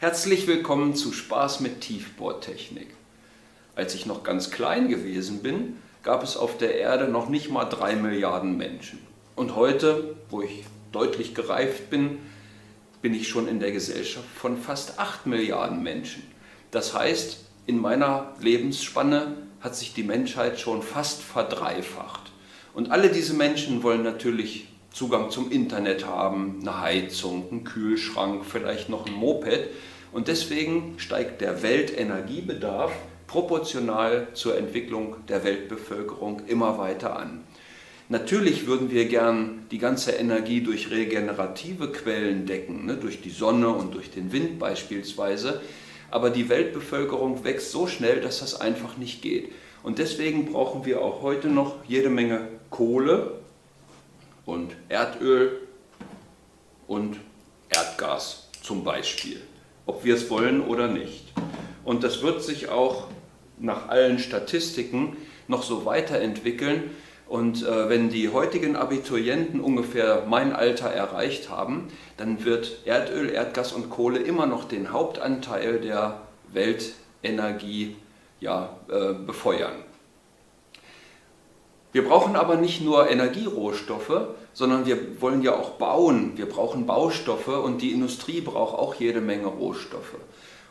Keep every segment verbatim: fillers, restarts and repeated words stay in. Herzlich willkommen zu Spaß mit Tiefbohrtechnik. Als ich noch ganz klein gewesen bin, gab es auf der Erde noch nicht mal drei Milliarden Menschen. Und heute, wo ich deutlich gereift bin, bin ich schon in der Gesellschaft von fast acht Milliarden Menschen. Das heißt, in meiner Lebensspanne hat sich die Menschheit schon fast verdreifacht. Und alle diese Menschen wollen natürlich Zugang zum Internet haben, eine Heizung, einen Kühlschrank, vielleicht noch ein Moped. Und deswegen steigt der Weltenergiebedarf proportional zur Entwicklung der Weltbevölkerung immer weiter an. Natürlich würden wir gern die ganze Energie durch regenerative Quellen decken, ne, durch die Sonne und durch den Wind beispielsweise. Aber die Weltbevölkerung wächst so schnell, dass das einfach nicht geht. Und deswegen brauchen wir auch heute noch jede Menge Kohle und Erdöl und Erdgas zum Beispiel, ob wir es wollen oder nicht. Und das wird sich auch nach allen Statistiken noch so weiterentwickeln. Und äh, wenn die heutigen Abiturienten ungefähr mein Alter erreicht haben, dann wird Erdöl, Erdgas und Kohle immer noch den Hauptanteil der Weltenergie ja, äh, befeuern. Wir brauchen aber nicht nur Energierohstoffe, sondern wir wollen ja auch bauen. Wir brauchen Baustoffe und die Industrie braucht auch jede Menge Rohstoffe.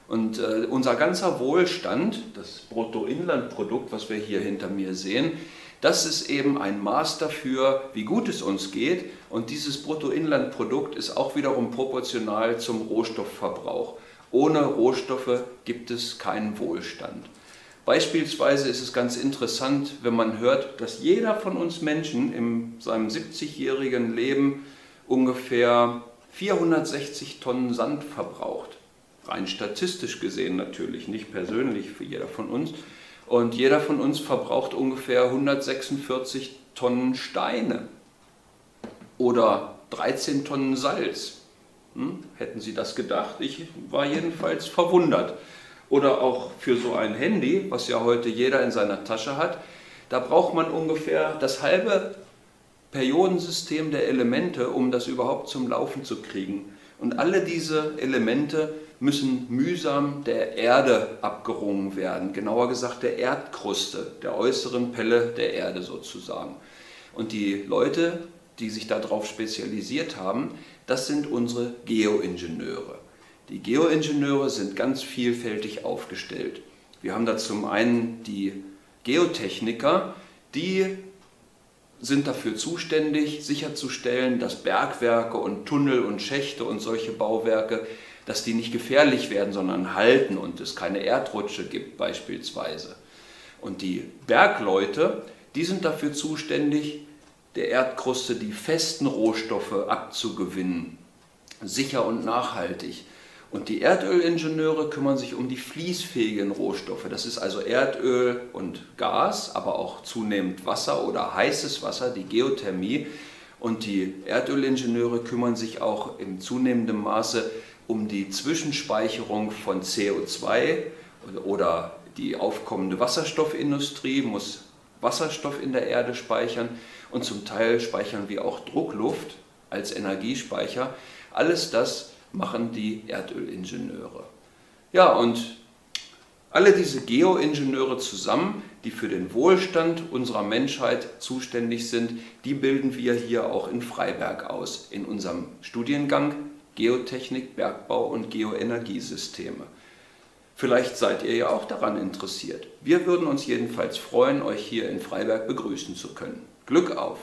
Und äh, unser ganzer Wohlstand, das Bruttoinlandprodukt, was wir hier hinter mir sehen, das ist eben ein Maß dafür, wie gut es uns geht. Und dieses Bruttoinlandprodukt ist auch wiederum proportional zum Rohstoffverbrauch. Ohne Rohstoffe gibt es keinen Wohlstand. Beispielsweise ist es ganz interessant, wenn man hört, dass jeder von uns Menschen in seinem siebzigjährigen Leben ungefähr vierhundertsechzig Tonnen Sand verbraucht. Rein statistisch gesehen natürlich, nicht persönlich für jeder von uns. Und jeder von uns verbraucht ungefähr hundertsechsundvierzig Tonnen Steine oder dreizehn Tonnen Salz. Hm? Hätten Sie das gedacht? Ich war jedenfalls verwundert. Oder auch für so ein Handy, was ja heute jeder in seiner Tasche hat, da braucht man ungefähr das halbe Periodensystem der Elemente, um das überhaupt zum Laufen zu kriegen. Und alle diese Elemente müssen mühsam der Erde abgerungen werden, genauer gesagt der Erdkruste, der äußeren Pelle der Erde sozusagen. Und die Leute, die sich darauf spezialisiert haben, das sind unsere Geoingenieure. Die Geoingenieure sind ganz vielfältig aufgestellt. Wir haben da zum einen die Geotechniker, die sind dafür zuständig, sicherzustellen, dass Bergwerke und Tunnel und Schächte und solche Bauwerke, dass die nicht gefährlich werden, sondern halten und es keine Erdrutsche gibt beispielsweise. Und die Bergleute, die sind dafür zuständig, der Erdkruste die festen Rohstoffe abzugewinnen, sicher und nachhaltig. Und die Erdölingenieure kümmern sich um die fließfähigen Rohstoffe. Das ist also Erdöl und Gas, aber auch zunehmend Wasser oder heißes Wasser, die Geothermie. Und die Erdölingenieure kümmern sich auch in zunehmendem Maße um die Zwischenspeicherung von C O zwei oder die aufkommende Wasserstoffindustrie muss Wasserstoff in der Erde speichern. Und zum Teil speichern wir auch Druckluft als Energiespeicher. Alles das machen die Erdölingenieure. Ja, und alle diese Geoingenieure zusammen, die für den Wohlstand unserer Menschheit zuständig sind, die bilden wir hier auch in Freiberg aus, in unserem Studiengang Geotechnik, Bergbau und Geoenergiesysteme. Vielleicht seid ihr ja auch daran interessiert. Wir würden uns jedenfalls freuen, euch hier in Freiberg begrüßen zu können. Glück auf!